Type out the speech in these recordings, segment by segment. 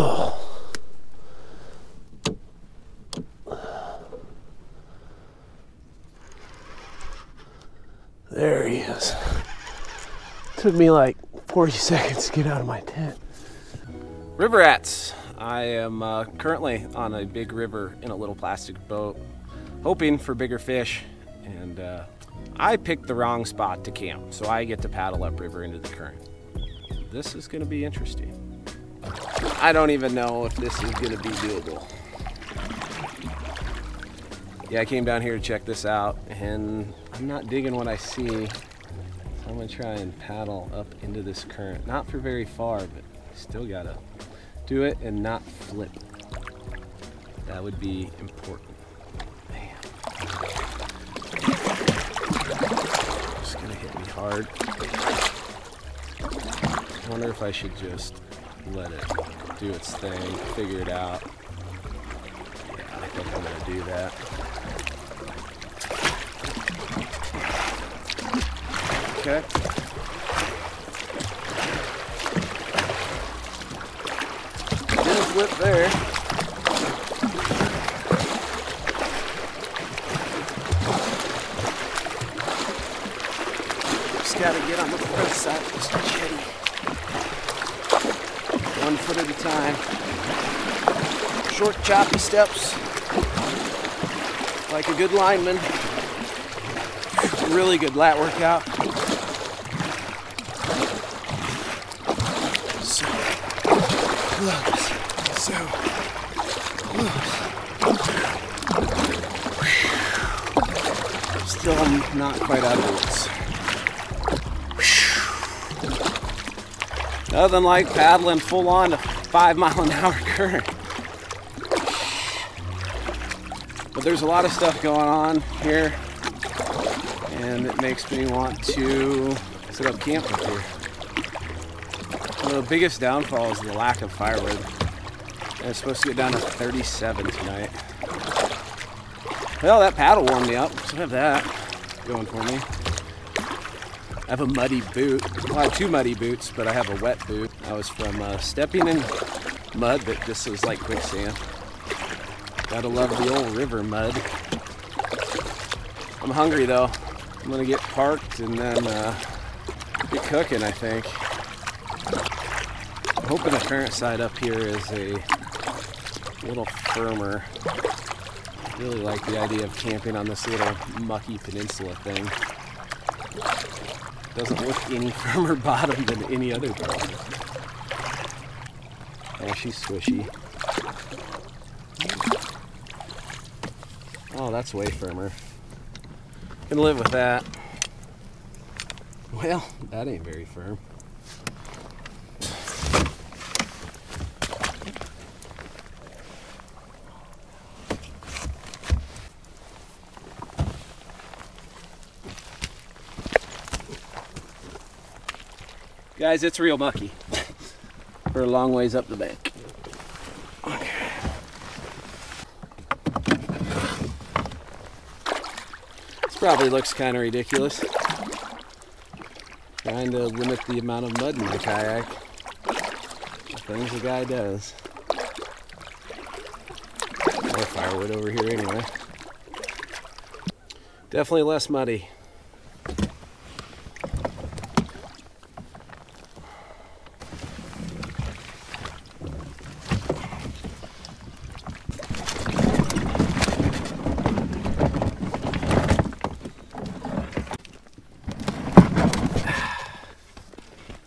Oh. There he is. Took me like 40 seconds to get out of my tent. River rats. I am currently on a big river in a little plastic boat, hoping for bigger fish, and I picked the wrong spot to camp, so I get to paddle upriver into the current. This is gonna be interesting. I don't even know if this is gonna be doable. Yeah, I came down here to check this out, and I'm not digging what I see, so I'm gonna try and paddle up into this current. Not for very far, but still gotta do it and not flip. That would be important. Man. It's gonna hit me hard. I wonder if I should just let it do its thing, figure it out. Yeah, I think I'm gonna do that. Okay. Whip there. Just gotta get on the front side of this jetty. One foot at a time. Short, choppy steps. Like a good lineman. Really good lat workout. So, gloves. So, still I'm not quite out of the woods. Nothing like paddling full on a 5-mile-an-hour current. But there's a lot of stuff going on here, and it makes me want to set up camp up here. One of the biggest downfalls is the lack of firewood. And it's supposed to get down to 37 tonight. Well, that paddle warmed me up, so I have that going for me. I have a muddy boot. Well, I have two muddy boots, but I have a wet boot. I was from stepping in mud, but this is like quicksand. Gotta love the old river mud. I'm hungry though. I'm gonna get parked and then get cooking, I think. I'm hoping the current side up here is a little firmer. I really like the idea of camping on this little mucky peninsula thing. Doesn't look any firmer bottom than any other bottom. Oh, she's squishy. Oh, that's way firmer. Can live with that. Well, that ain't very firm. Guys, it's real mucky. We're a long ways up the bank. Okay. This probably looks kind of ridiculous. Trying to limit the amount of mud in my kayak. The things the guy does. More firewood over here anyway. Definitely less muddy.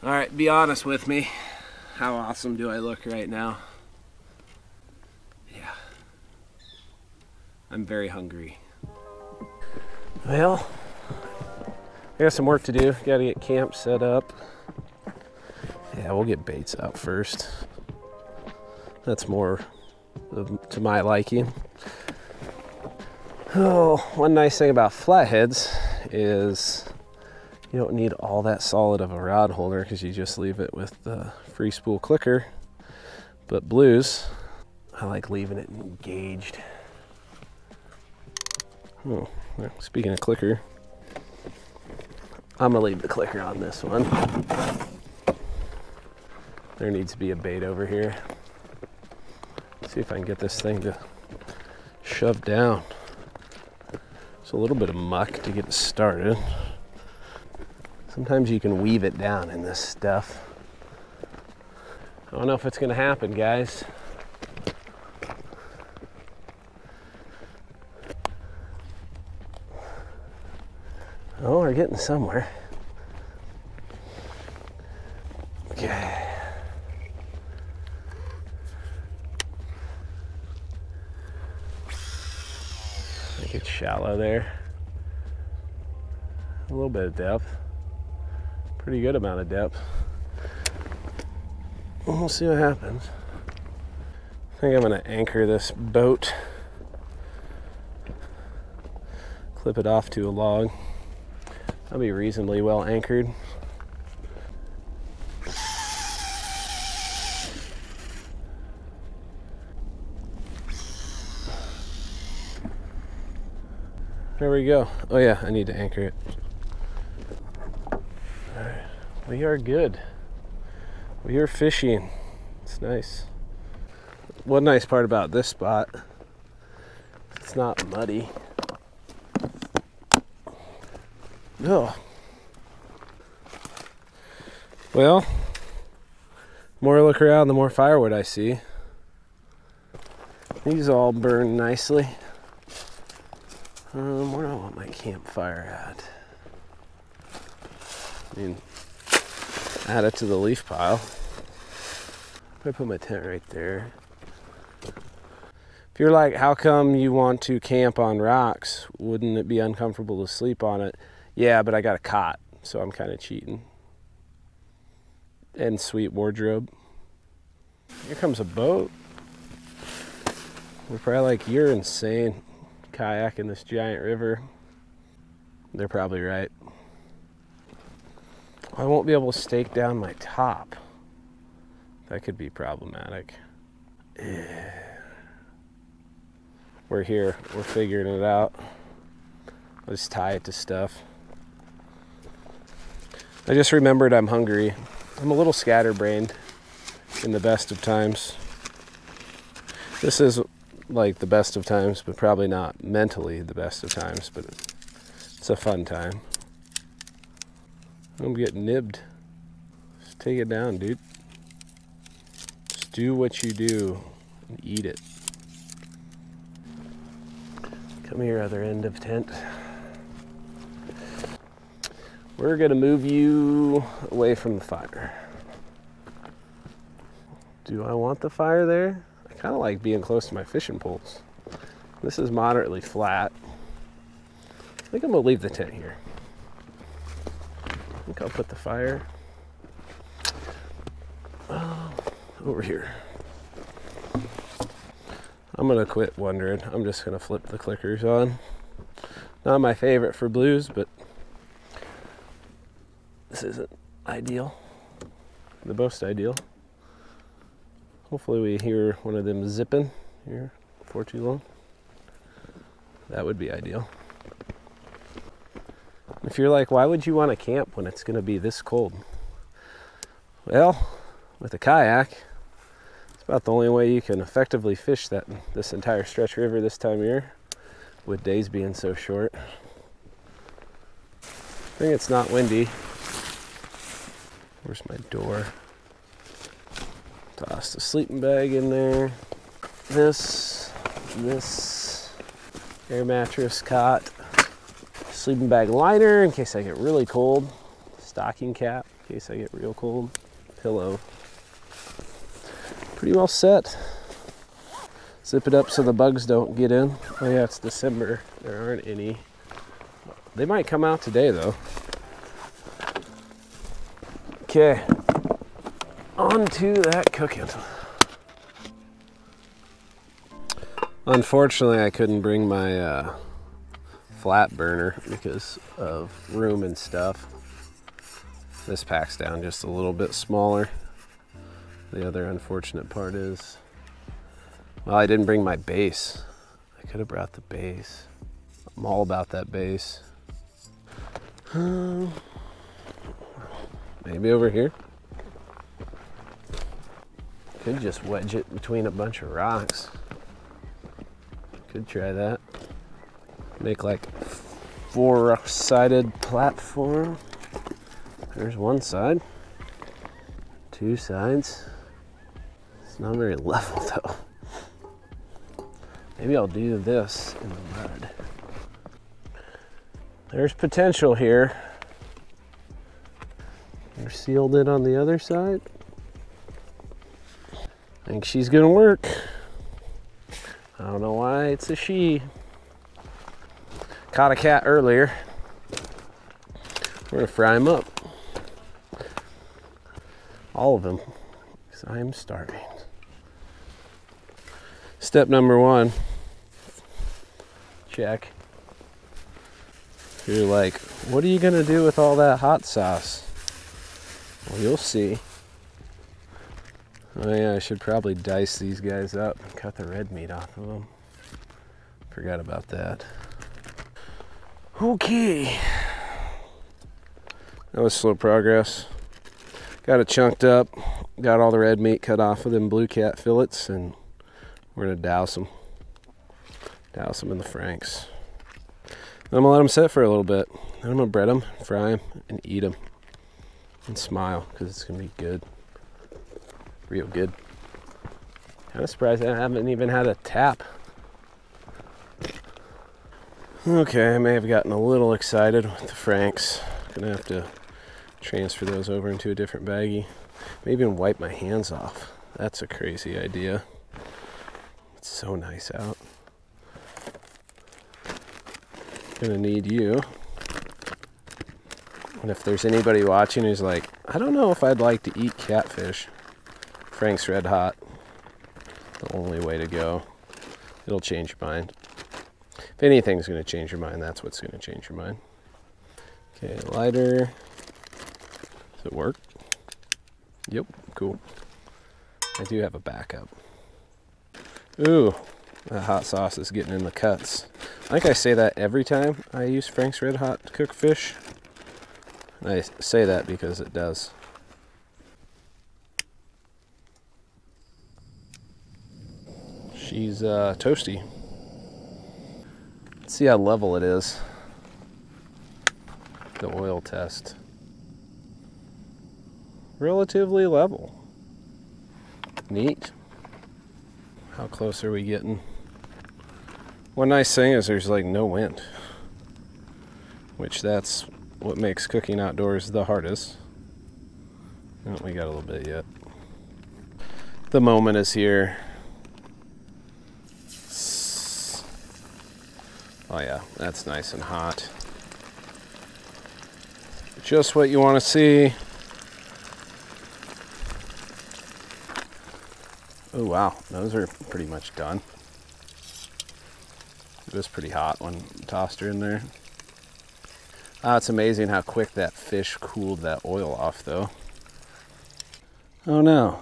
Alright, be honest with me. How awesome do I look right now? Yeah. I'm very hungry. Well, I got some work to do. Gotta get camp set up. Yeah, we'll get baits out first. That's more to my liking. Oh, one nice thing about flatheads is you don't need all that solid of a rod holder because you just leave it with the free spool clicker. But blues, I like leaving it engaged. Oh, well, speaking of clicker, I'm gonna leave the clicker on this one. There needs to be a bait over here. See if I can get this thing to shove down. It's a little bit of muck to get it started. Sometimes you can weave it down in this stuff. I don't know if it's gonna happen, guys. Oh, we're getting somewhere. Okay. I think it's shallow there. A little bit of depth. Pretty good amount of depth. We'll see what happens. I think I'm gonna anchor this boat. Clip it off to a log. I'll be reasonably well anchored. There we go. Oh yeah, I need to anchor it. All right, we are good. We are fishing. It's nice. One nice part about this spot, it's not muddy. Oh. Well, the more I look around, the more firewood I see. These all burn nicely. Where do I want my campfire at? I mean, add it to the leaf pile. I put my tent right there. If you're like, how come you want to camp on rocks? Wouldn't it be uncomfortable to sleep on it? Yeah, but I got a cot, so I'm kind of cheating. And sweet wardrobe. Here comes a boat. We're probably like, you're insane, kayaking this giant river. They're probably right. I won't be able to stake down my top. That could be problematic. We're here, we're figuring it out. Let's tie it to stuff. I just remembered I'm hungry. I'm a little scatterbrained in the best of times. This is like the best of times, but probably not mentally the best of times, but it's a fun time. I'm getting nibbed. Just take it down, dude. Just do what you do and eat it. Come here, other end of tent. We're gonna move you away from the fire. Do I want the fire there? I kind of like being close to my fishing poles. This is moderately flat. I think I'm gonna leave the tent here. I think I'll put the fire over here. I'm gonna quit wondering. I'm just gonna flip the clickers on. Not my favorite for blues, but this isn't ideal. The most ideal. Hopefully we hear one of them zipping here before too long. That would be ideal. If you're like, why would you want to camp when it's going to be this cold? Well, with a kayak, it's about the only way you can effectively fish this entire stretch river this time of year, with days being so short. I think it's not windy. Where's my door? Toss the sleeping bag in there. This air mattress, cot, sleeping bag liner in case I get really cold, stocking cap in case I get real cold, pillow. Pretty well set. Zip it up so the bugs don't get in. Oh yeah, it's December. There aren't any. They might come out today though. Okay, on to that cooking. Unfortunately, I couldn't bring my flat burner because of room and stuff. This packs down just a little bit smaller. The other unfortunate part is, well, I didn't bring my base. I could have brought the base. I'm all about that base. Maybe over here. Could just wedge it between a bunch of rocks. Could try that. Make like a four-sided platform. There's one side. Two sides. It's not very level though. Maybe I'll do this in the mud. There's potential here. They're sealed in on the other side. I think she's gonna work. I don't know why it's a she. Caught a cat earlier. We're gonna fry him up. All of them, because I'm starving. Step number one, check. You're like, what are you gonna do with all that hot sauce? Well, you'll see. Oh yeah, I should probably dice these guys up and cut the red meat off of them. Forgot about that. Okay. That was slow progress. Got it chunked up, got all the red meat cut off of them blue cat fillets, and we're gonna douse them. Douse them in the Frank's. Then I'm gonna let them sit for a little bit. Then I'm gonna bread them, fry them, and eat them. And smile, because it's gonna be good. Real good. Kind of surprised I haven't even had a tap. Okay, I may have gotten a little excited with the Frank's. Gonna have to transfer those over into a different baggie. Maybe even wipe my hands off. That's a crazy idea. It's so nice out. Gonna need you. And if there's anybody watching who's like, I don't know if I'd like to eat catfish, Frank's Red Hot, the only way to go. It'll change your mind. If anything's gonna change your mind, that's what's gonna change your mind. Okay, lighter. Does it work? Yep, cool. I do have a backup. Ooh, that hot sauce is getting in the cuts. I think I say that every time I use Frank's Red Hot to cook fish. And I say that because it does. She's toasty. Let's see how level it is. The oil test. Relatively level. Neat. How close are we getting? One nice thing is there's like no wind, which that's what makes cooking outdoors the hardest. Oh, we got a little bit yet. The moment is here. Oh yeah, that's nice and hot. Just what you want to see. Oh wow, those are pretty much done. It was pretty hot when tossed her in there. It's amazing how quick that fish cooled that oil off though. Oh no.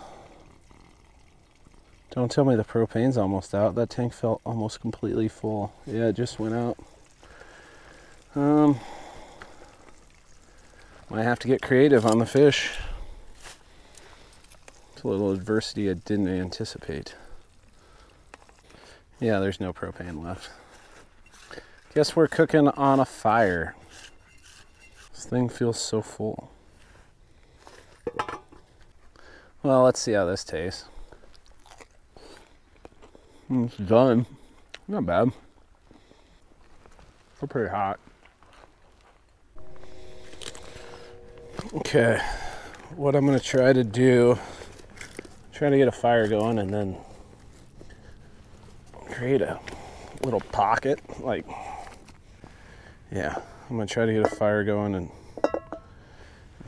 Don't tell me the propane's almost out. That tank felt almost completely full. Yeah, it just went out. Might have to get creative on the fish. It's a little adversity I didn't anticipate. Yeah, there's no propane left. Guess we're cooking on a fire. This thing feels so full. Well, let's see how this tastes. It's done. Not bad. They're pretty hot. Okay, what I'm gonna try to do, try to get a fire going and then create a little pocket. Like, yeah, I'm gonna try to get a fire going and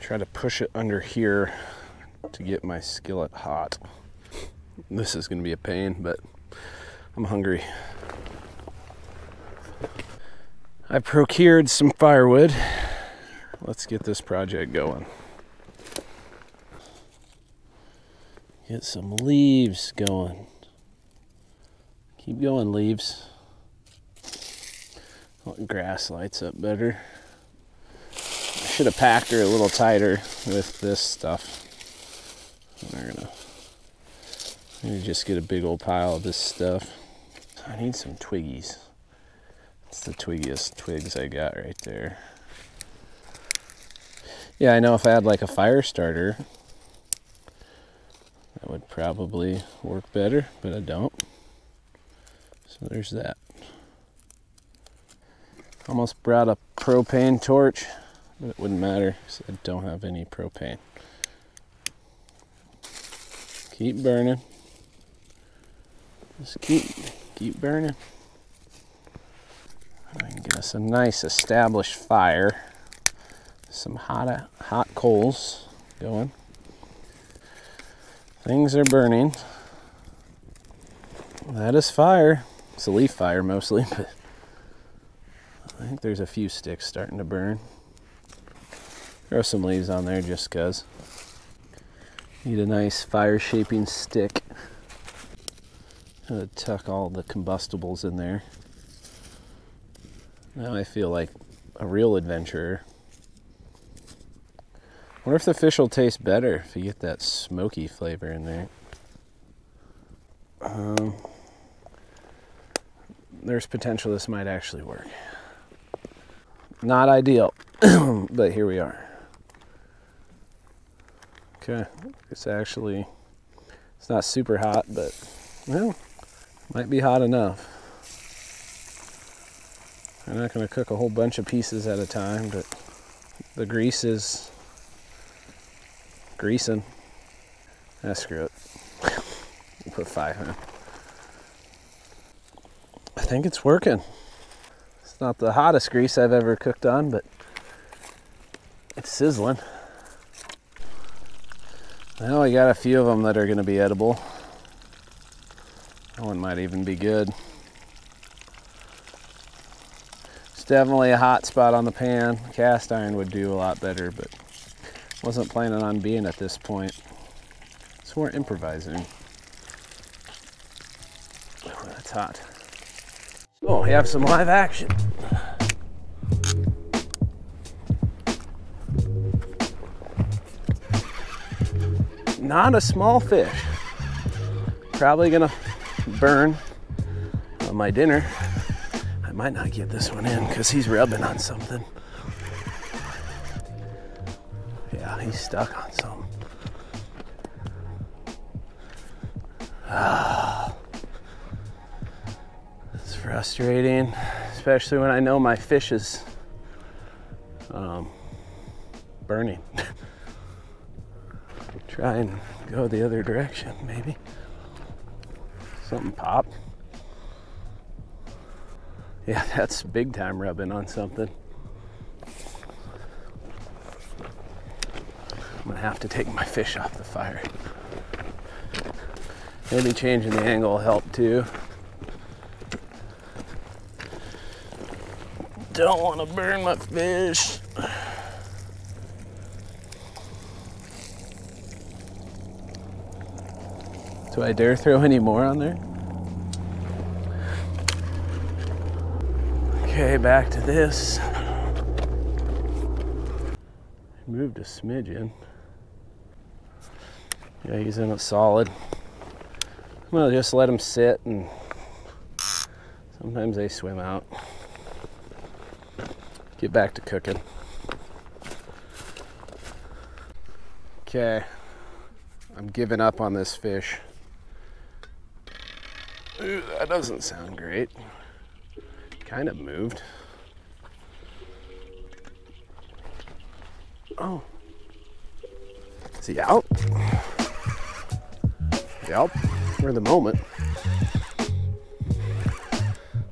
try to push it under here to get my skillet hot. This is gonna be a pain, but I'm hungry. I procured some firewood. Let's get this project going. Get some leaves going. Keep going, leaves. Grass lights up better. I should have packed her a little tighter with this stuff. We're gonna You just get a big old pile of this stuff. I need some Twiggies. It's the twiggiest twigs I got right there. Yeah, I know if I had like a fire starter, that would probably work better, but I don't. So there's that. Almost brought a propane torch, but it wouldn't matter because I don't have any propane. Keep burning. Just keep burning. I can get us a nice established fire. Some hot coals going. Things are burning. That is fire. It's a leaf fire mostly, but I think there's a few sticks starting to burn. Throw some leaves on there just because. Need a nice fire shaping stick. I'm gonna tuck all the combustibles in there. Now I feel like a real adventurer. I wonder if the fish will taste better if you get that smoky flavor in there. There's potential this might actually work. Not ideal, but here we are. Okay, it's actually, it's not super hot, but well, might be hot enough. I'm not gonna cook a whole bunch of pieces at a time, but the grease is greasing. Ah, screw it. We'll put 5 in. I think it's working. It's not the hottest grease I've ever cooked on, but it's sizzling. Well, I got a few of them that are gonna be edible. That one might even be good. It's definitely a hot spot on the pan. Cast iron would do a lot better, but wasn't planning on being at this point. So we're improvising. Oh, that's hot. Oh, we have some live action. Not a small fish. Probably gonna burn on my dinner. I might not get this one in because he's rubbing on something. Yeah, he's stuck on something. Ah, it's frustrating, especially when I know my fish is burning. Try and go the other direction, maybe. Something pop. Yeah, that's big time rubbing on something. I'm gonna have to take my fish off the fire. Maybe changing the angle will help too. Don't wanna burn my fish. Do I dare throw any more on there? Okay, back to this. Moved a smidge in. Yeah, he's in it solid. I'm gonna just let him sit, and sometimes they swim out. Get back to cooking. Okay, I'm giving up on this fish. Ooh, that doesn't sound great. Kind of moved. Oh. Is he out? Yep, for the moment.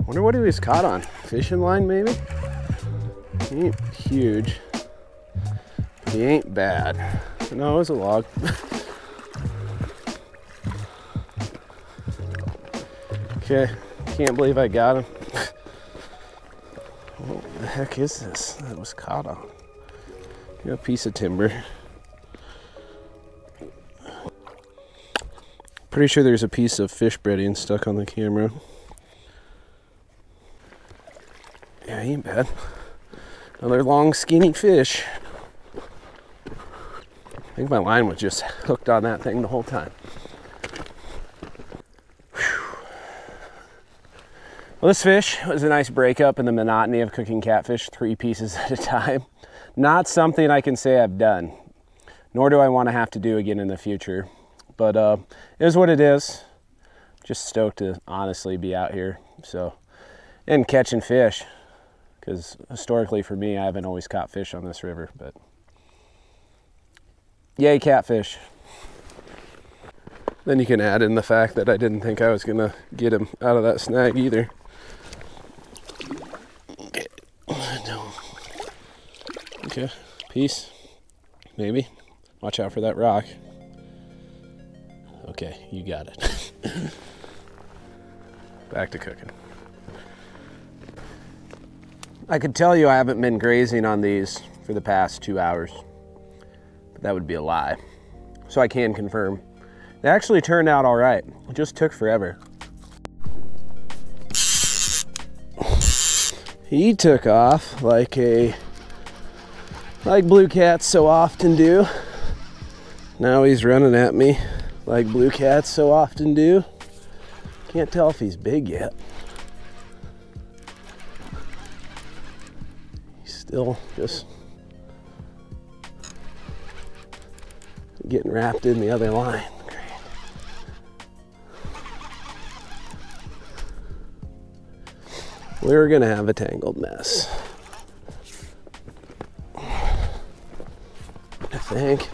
Wonder what he was caught on. Fishing line, maybe? He ain't huge. He ain't bad. No, it was a log. Okay, can't believe I got him. What the heck is this that was caught on? Got a piece of timber. Pretty sure there's a piece of fish breading stuck on the camera. Yeah, he ain't bad. Another long, skinny fish. I think my line was just hooked on that thing the whole time. Well, this fish was a nice breakup in the monotony of cooking catfish 3 pieces at a time. Not something I can say I've done, nor do I want to have to do again in the future. But it is what it is. Just stoked to honestly be out here, so, and catching fish, because historically for me, I haven't always caught fish on this river, but yay, catfish. Then you can add in the fact that I didn't think I was gonna get him out of that snag either. Okay, peace, maybe. Watch out for that rock. Okay, you got it. Back to cooking. I could tell you I haven't been grazing on these for the past 2 hours, but that would be a lie. So I can confirm. They actually turned out all right. It just took forever. He took off like blue cats so often do. Now he's running at me like blue cats so often do. Can't tell if he's big yet. He's still just getting wrapped in the other line. We're gonna have a tangled mess, I think.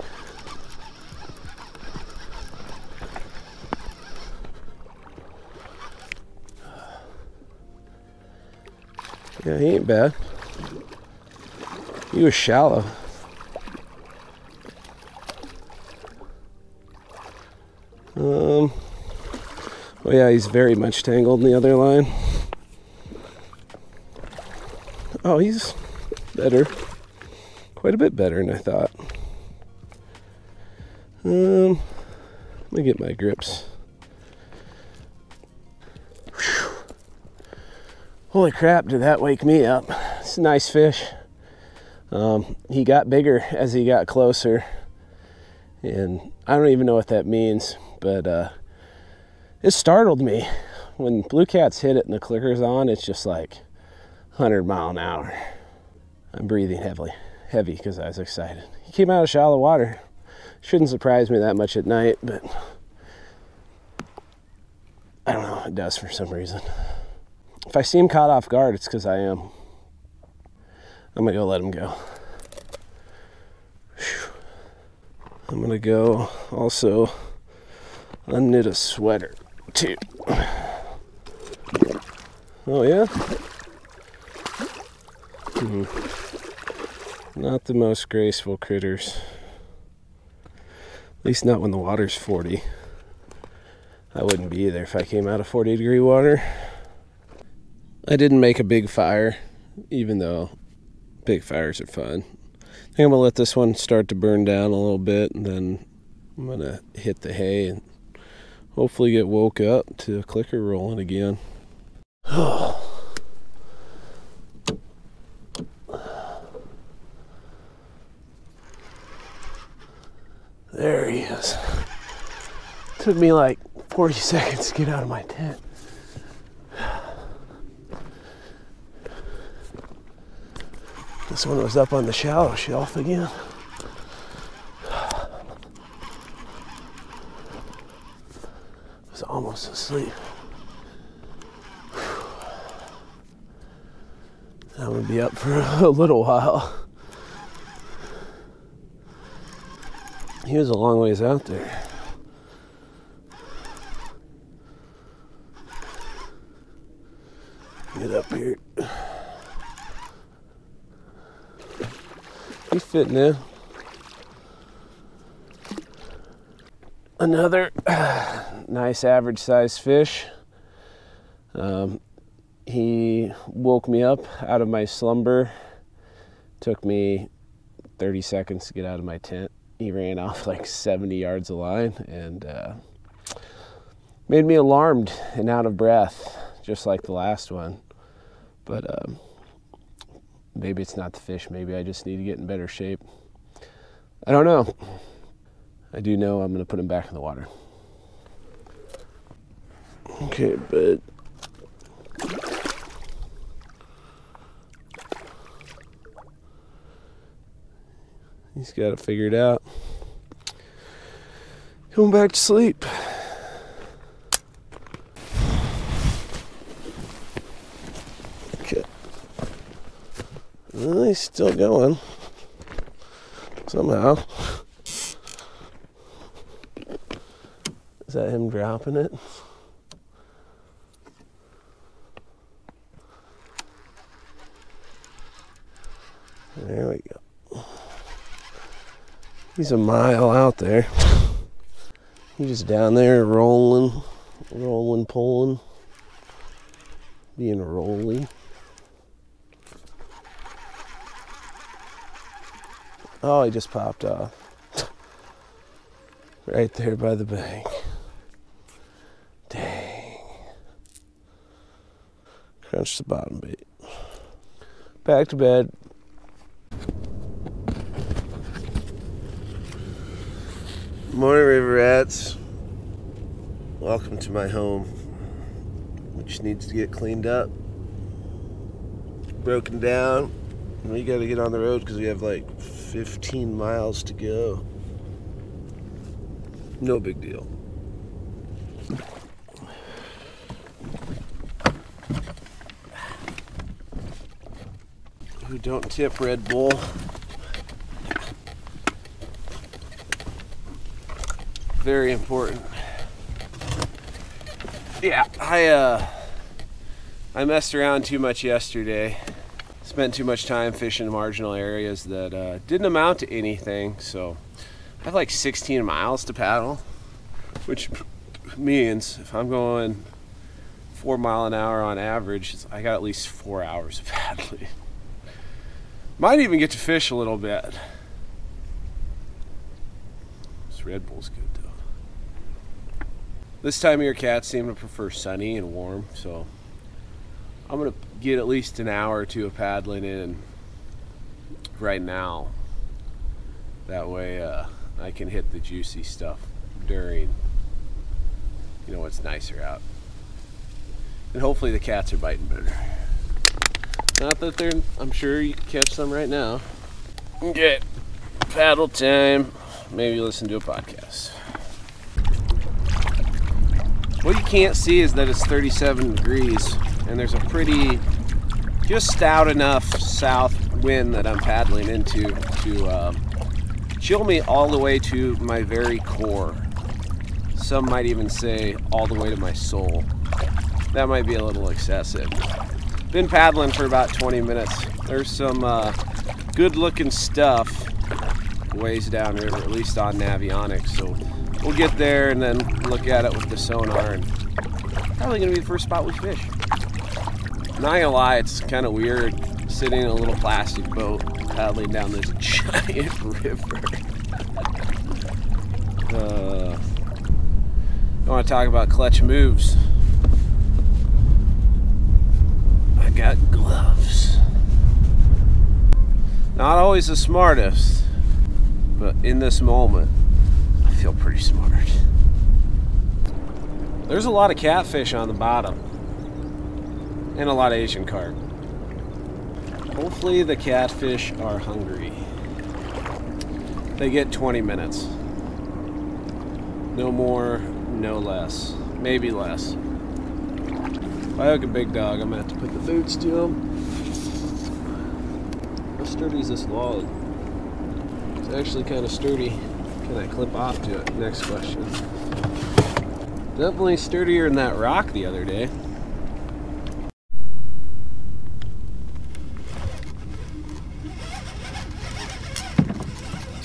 Yeah, he ain't bad. He was shallow. Oh yeah, he's very much tangled in the other line. Oh, he's better. Quite a bit better than I thought. Let me get my grips. Whew. Holy crap, did that wake me up. It's a nice fish. He got bigger as he got closer. And I don't even know what that means, but it startled me. When blue cats hit it and the clicker's on, it's just like 100 mile an hour. I'm breathing heavy because I was excited. He came out of shallow water. Shouldn't surprise me that much at night, but I don't know, it does for some reason. If I see him caught off guard, it's because I am. I'm gonna go let him go. Whew. I'm gonna go also unknit a sweater too. Oh yeah? Not the most graceful critters. At least not when the water's 40. I wouldn't be either if I came out of 40 degree water. I didn't make a big fire, even though big fires are fun. I think I'm gonna let this one start to burn down a little bit, and then I'm gonna hit the hay and hopefully get woke up to a clicker rolling again. Oh. There he is. Took me like 40 seconds to get out of my tent. This one was up on the shallow shelf again. I was almost asleep. I'm gonna be up for a little while. He was a long ways out there. Get up here. He's fitting in. Another nice average sized fish. He woke me up out of my slumber. Took me 30 seconds to get out of my tent. He ran off like 70 yards of line and made me alarmed and out of breath, just like the last one. But maybe it's not the fish. Maybe I just need to get in better shape. I don't know. I do know I'm going to put him back in the water. Okay, but He's got it figured out. Going back to sleep. Okay. Well, he's still going. Somehow. Is that him dropping it? There we go. He's a mile out there. He's just down there rolling, pulling, being rolly. Oh, he just popped off. Right there by the bank. Dang. Crunch the bottom bait. Back to bed. Morning, river rats. Welcome to my home, which needs to get cleaned up, broken down. We got to get on the road because we have like 15 miles to go. No big deal. Who don't tip Red Bull? Very important. Yeah, I messed around too much yesterday. Spent too much time fishing marginal areas that didn't amount to anything, so I have like 16 miles to paddle, which means if I'm going 4 miles an hour on average, I got at least 4 hours of paddling. Might even get to fish a little bit. This Red Bull's good though. This time of year, cats seem to prefer sunny and warm, so I'm gonna get at least an hour or two of paddling in right now. That way I can hit the juicy stuff during, you know, what's nicer out. And hopefully the cats are biting better. Not that they're, I'm sure you can catch some right now. Okay, paddle time. Maybe listen to a podcast. What you can't see is that it's 37 degrees and there's a pretty, just stout enough south wind that I'm paddling into to chill me all the way to my very core. Some might even say all the way to my soul. That might be a little excessive. Been paddling for about 20 minutes. There's some good looking stuff ways downriver, at least on Navionics. So we'll get there and then look at it with the sonar, and probably gonna be the first spot we fish. Not gonna lie, it's kind of weird sitting in a little plastic boat paddling down this giant river. I want to talk about clutch moves. I got gloves. Not always the smartest, but in this moment, I feel pretty smart. There's a lot of catfish on the bottom and a lot of Asian carp. Hopefully the catfish are hungry. They get 20 minutes. No more, no less. Maybe less. If I hook a big dog, I'm gonna have to put the food to him. How sturdy is this log? It's actually kind of sturdy. Can I clip off to it? Next question. Definitely sturdier than that rock the other day.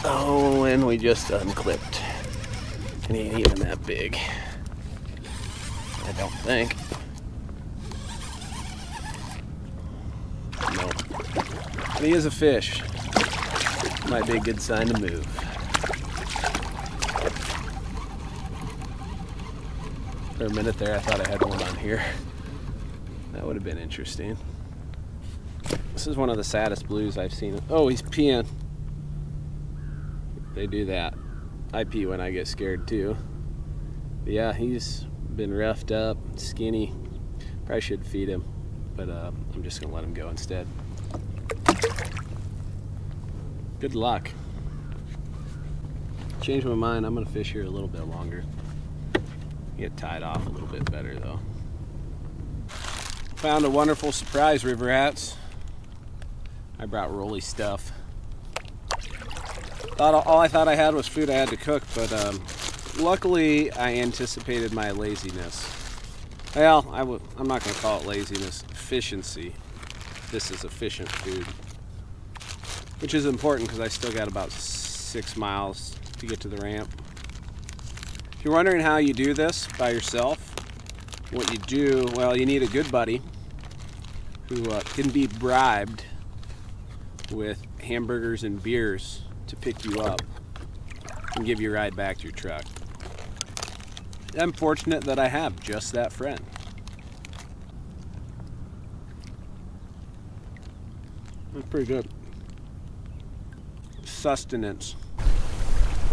Oh, and we just unclipped. And he ain't even that big, I don't think. No. But he is a fish. Might be a good sign to move. For a minute there, I thought I had one on here. That would have been interesting. This is one of the saddest blues I've seen. Oh, he's peeing. They do that. I pee when I get scared too. But yeah, he's been roughed up, skinny. Probably should feed him, but I'm just gonna let him go instead. Good luck. Changed my mind. I'm going to fish here a little bit longer. Get tied off a little bit better though. Found a wonderful surprise, river rats. I brought Rolly stuff. All I thought I had was food I had to cook, but luckily I anticipated my laziness. Well, I'm not going to call it laziness, efficiency. This is efficient food, which is important because I still got about 6 miles to get to the ramp. If you're wondering how you do this by yourself, what you do, well, you need a good buddy who can be bribed with hamburgers and beers to pick you up and give you a ride back to your truck. I'm fortunate that I have just that friend. That's pretty good. Sustenance.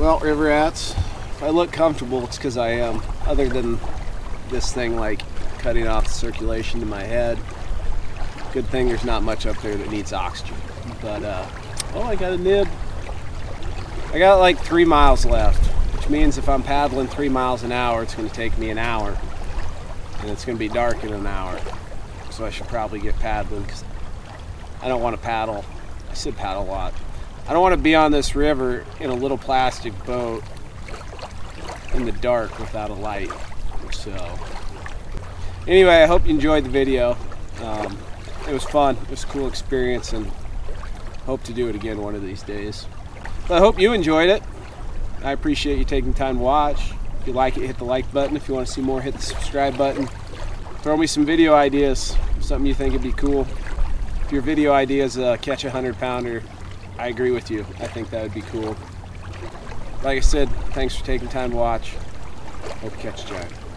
Well, river rats, if I look comfortable, it's because I am, other than this thing like cutting off the circulation to my head. Good thing there's not much up there that needs oxygen. But, oh, I got a nib. I got like 3 miles left, which means if I'm paddling 3 miles an hour, it's going to take me an hour. And it's going to be dark in an hour. So I should probably get paddling because I don't want to paddle. I should paddle a lot. I don't want to be on this river in a little plastic boat in the dark without a light. So anyway, I hope you enjoyed the video. It was fun. It was a cool experience and hope to do it again one of these days. But I hope you enjoyed it. I appreciate you taking time to watch. If you like it, hit the like button. If you want to see more, hit the subscribe button. Throw me some video ideas, something you think would be cool. If your video idea is catch a 100-pounder, I agree with you. I think that would be cool. Like I said, thanks for taking time to watch. Hope you catch a giant.